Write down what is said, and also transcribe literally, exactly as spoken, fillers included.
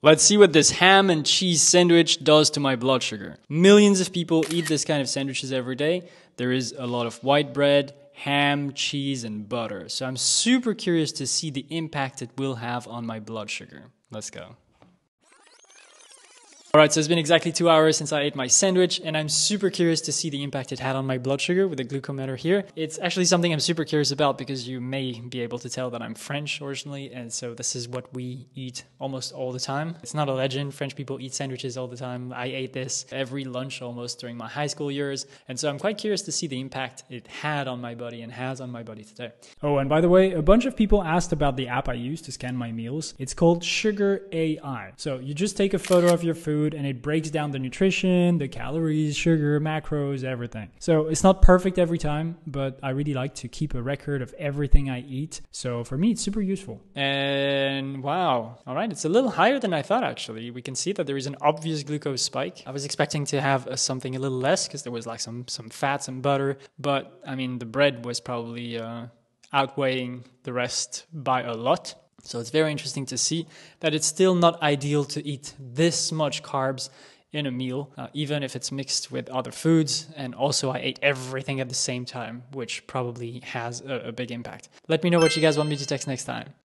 Let's see what this ham and cheese sandwich does to my blood sugar. Millions of people eat this kind of sandwiches every day. There is a lot of white bread, ham, cheese, and butter. So I'm super curious to see the impact it will have on my blood sugar. Let's go. All right, so it's been exactly two hours since I ate my sandwich, and I'm super curious to see the impact it had on my blood sugar with the glucometer here. It's actually something I'm super curious about because you may be able to tell that I'm French originally, and so this is what we eat almost all the time. It's not a legend. French people eat sandwiches all the time. I ate this every lunch almost during my high school years, and so I'm quite curious to see the impact it had on my body and has on my body today. Oh, and by the way, a bunch of people asked about the app I use to scan my meals. It's called Sugar A I. So you just take a photo of your food, and it breaks down the nutrition, the calories, sugar, macros, everything. So it's not perfect every time, but I really like to keep a record of everything I eat. So for me, it's super useful. And wow. All right. It's a little higher than I thought, actually. We can see that there is an obvious glucose spike. I was expecting to have a, something a little less because there was like some, some fats and butter. But I mean, the bread was probably uh, outweighing the rest by a lot. So it's very interesting to see that it's still not ideal to eat this much carbs in a meal, uh, even if it's mixed with other foods. And also I ate everything at the same time, which probably has a, a big impact. Let me know what you guys want me to text next time.